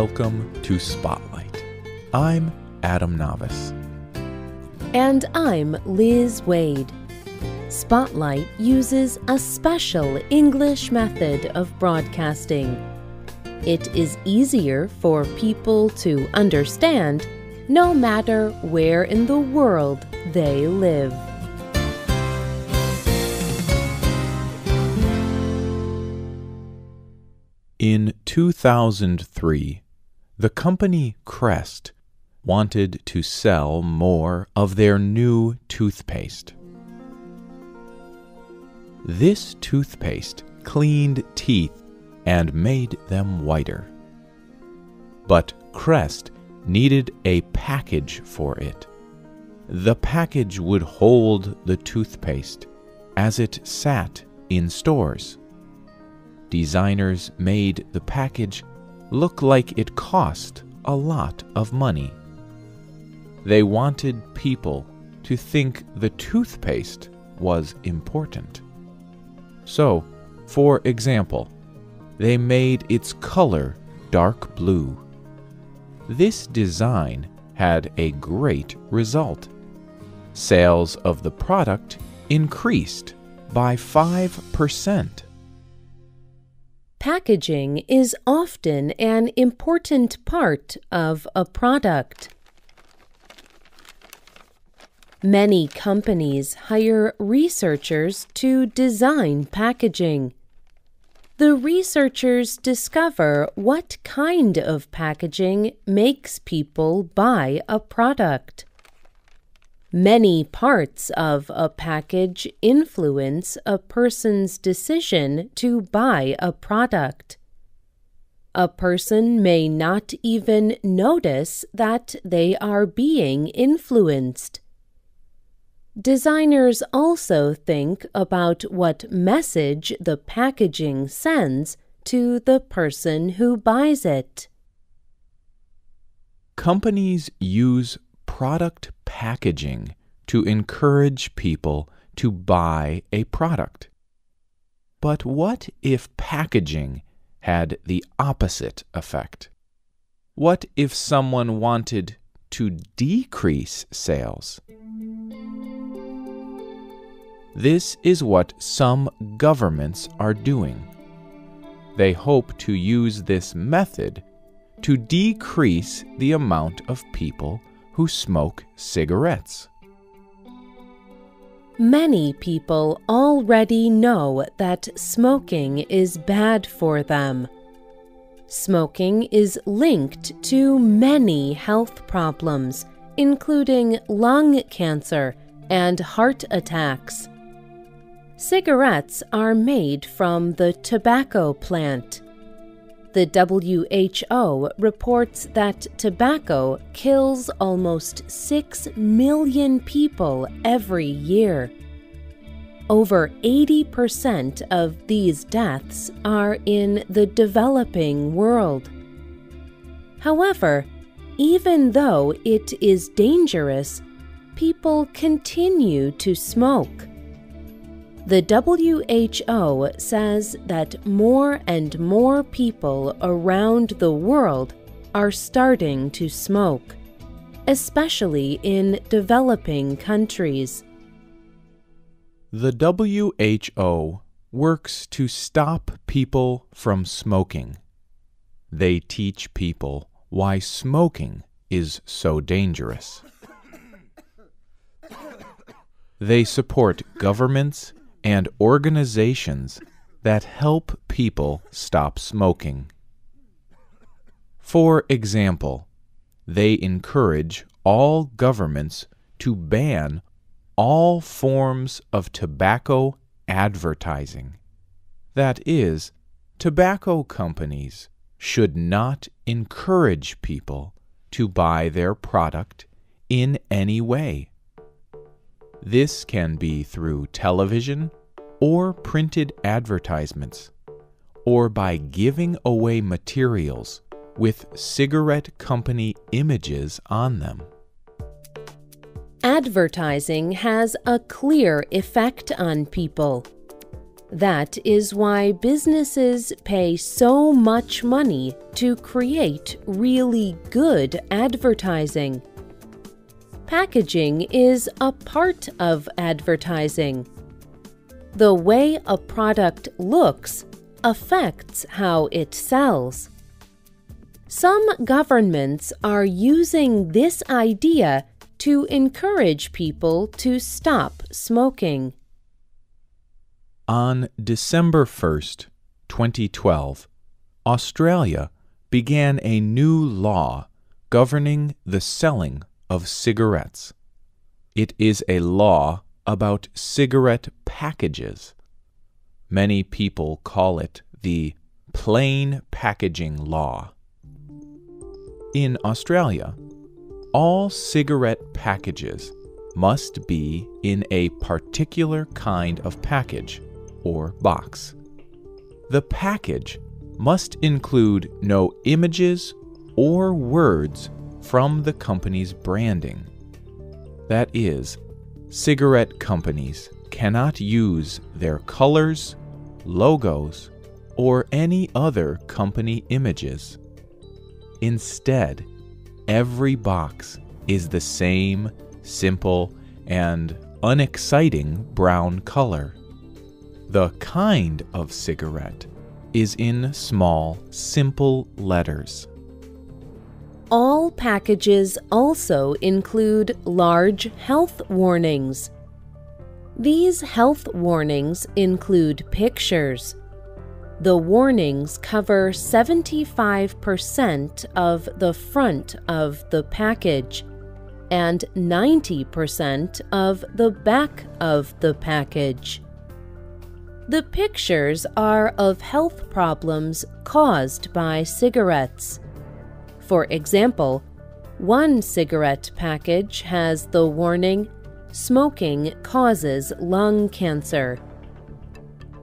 Welcome to Spotlight. I'm Adam Navis. And I'm Liz Waid. Spotlight uses a special English method of broadcasting. It is easier for people to understand no matter where in the world they live. In 2003, the company Crest wanted to sell more of their new toothpaste. This toothpaste cleaned teeth and made them whiter. But Crest needed a package for it. The package would hold the toothpaste as it sat in stores. Designers made the package look like it cost a lot of money. They wanted people to think the toothpaste was important. So, for example, they made its color dark blue. This design had a great result. Sales of the product increased by 5%. Packaging is often an important part of a product. Many companies hire researchers to design packaging. The researchers discover what kind of packaging makes people buy a product. Many parts of a package influence a person's decision to buy a product. A person may not even notice that they are being influenced. Designers also think about what message the packaging sends to the person who buys it. Companies use product packaging to encourage people to buy a product. But what if packaging had the opposite effect? What if someone wanted to decrease sales? This is what some governments are doing. They hope to use this method to decrease the amount of people who smoke cigarettes. Many people already know that smoking is bad for them. Smoking is linked to many health problems, including lung cancer and heart attacks. Cigarettes are made from the tobacco plant. The WHO reports that tobacco kills almost 6 million people every year. Over 80% of these deaths are in the developing world. However, even though it is dangerous, people continue to smoke. The WHO says that more and more people around the world are starting to smoke, especially in developing countries. The WHO works to stop people from smoking. They teach people why smoking is so dangerous. They support governments and organizations that help people stop smoking. For example, they encourage all governments to ban all forms of tobacco advertising. That is, tobacco companies should not encourage people to buy their product in any way. This can be through television or printed advertisements, or by giving away materials with cigarette company images on them. Advertising has a clear effect on people. That is why businesses pay so much money to create really good advertising. Packaging is a part of advertising. The way a product looks affects how it sells. Some governments are using this idea to encourage people to stop smoking. On December 1st, 2012, Australia began a new law governing the selling of cigarettes. It is a law about cigarette packages. Many people call it the plain packaging law. In Australia, all cigarette packages must be in a particular kind of package or box. The package must include no images or words from the company's branding. That is, cigarette companies cannot use their colors, logos, or any other company images. Instead, every box is the same simple and unexciting brown color. The kind of cigarette is in small, simple letters. All packages also include large health warnings. These health warnings include pictures. The warnings cover 75% of the front of the package and 90% of the back of the package. The pictures are of health problems caused by cigarettes. For example, one cigarette package has the warning, "Smoking causes lung cancer."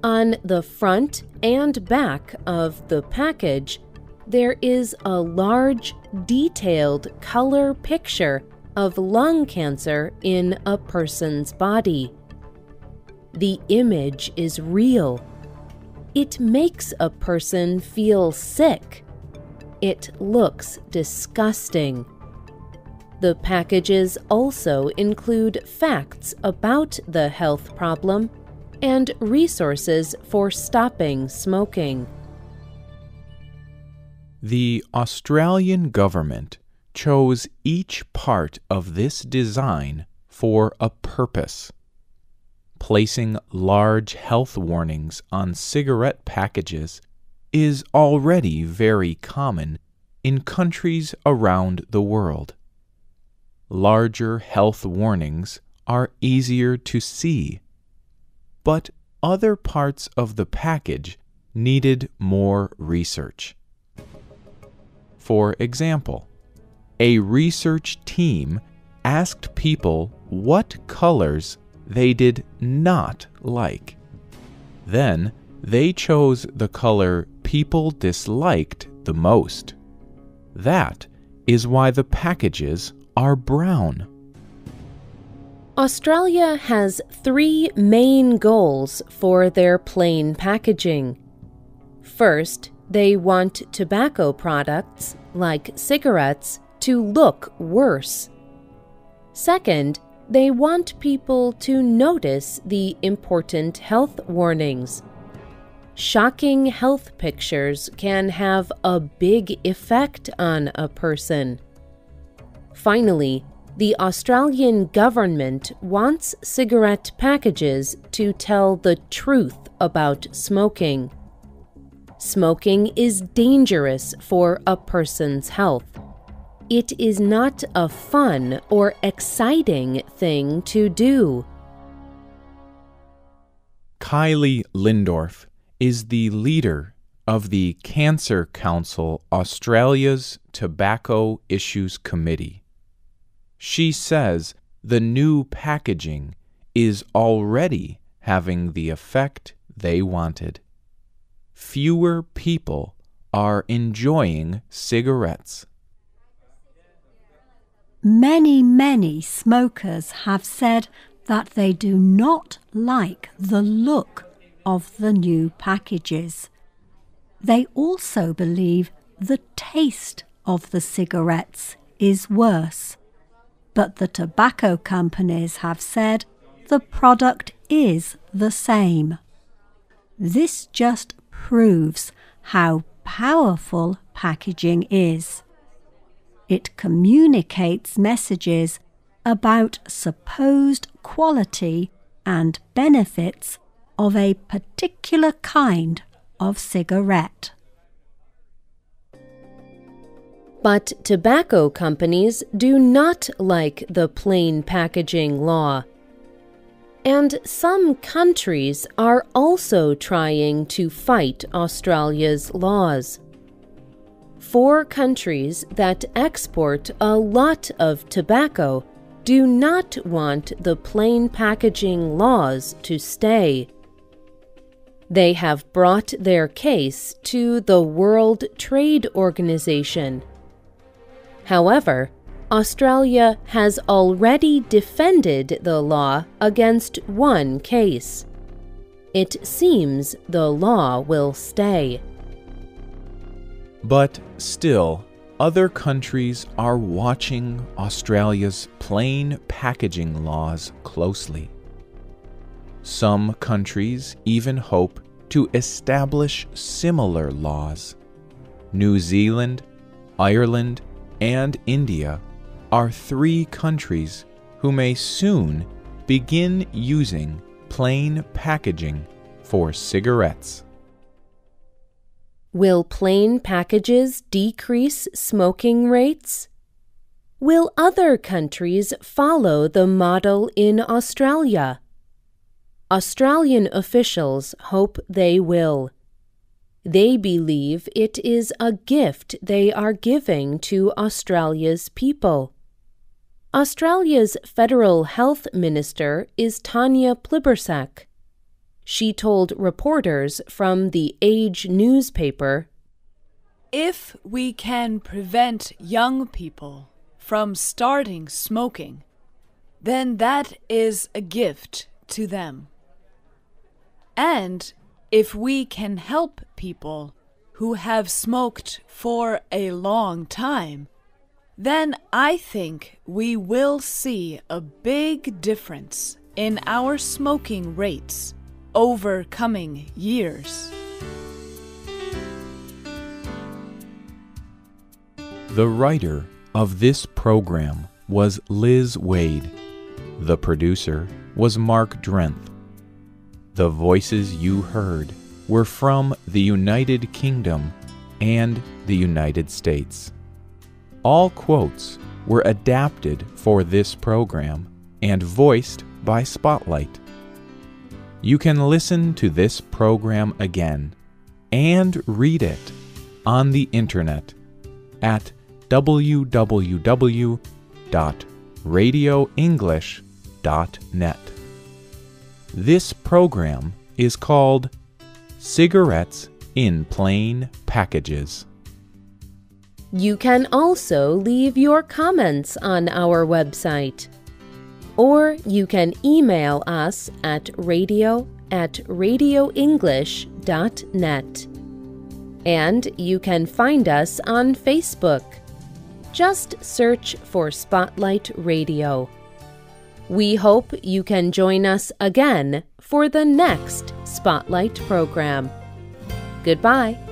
On the front and back of the package, there is a large, detailed color picture of lung cancer in a person's body. The image is real. It makes a person feel sick. It looks disgusting. The packages also include facts about the health problem and resources for stopping smoking. The Australian government chose each part of this design for a purpose. Placing large health warnings on cigarette packages is already very common in countries around the world. Larger health warnings are easier to see, but other parts of the package needed more research. For example, a research team asked people what colors they did not like. Then they chose the color people disliked the most. That is why the packages are brown. Australia has three main goals for their plain packaging. First, they want tobacco products, like cigarettes, to look worse. Second, they want people to notice the important health warnings. Shocking health pictures can have a big effect on a person. Finally, the Australian government wants cigarette packages to tell the truth about smoking. Smoking is dangerous for a person's health. It is not a fun or exciting thing to do. Kylie Lindorf is the leader of the Cancer Council Australia's Tobacco Issues Committee. She says the new packaging is already having the effect they wanted. Fewer people are enjoying cigarettes. Many smokers have said that they do not like the look of the new packages. They also believe the taste of the cigarettes is worse, but the tobacco companies have said the product is the same. This just proves how powerful packaging is. It communicates messages about supposed quality and benefits of a particular kind of cigarette. But tobacco companies do not like the plain packaging law. And some countries are also trying to fight Australia's laws. 4 countries that export a lot of tobacco do not want the plain packaging laws to stay. They have brought their case to the World Trade Organization. However, Australia has already defended the law against 1 case. It seems the law will stay. But still, other countries are watching Australia's plain packaging laws closely. Some countries even hope to establish similar laws. New Zealand, Ireland, and India are 3 countries who may soon begin using plain packaging for cigarettes. Will plain packages decrease smoking rates? Will other countries follow the model in Australia? Australian officials hope they will. They believe it is a gift they are giving to Australia's people. Australia's Federal Health Minister is Tanya Plibersek. She told reporters from the Age newspaper, "If we can prevent young people from starting smoking, then that is a gift to them. And if we can help people who have smoked for a long time, then I think we will see a big difference in our smoking rates over coming years." The writer of this program was Liz Waid. The producer was Mark Drenth. The voices you heard were from the United Kingdom and the United States. All quotes were adapted for this program and voiced by Spotlight. You can listen to this program again and read it on the internet at www.radioenglish.net. This program is called Cigarettes in Plain Packages. You can also leave your comments on our website, or you can email us at radio@radioenglish.net. And you can find us on Facebook. Just search for Spotlight Radio. We hope you can join us again for the next Spotlight program. Goodbye.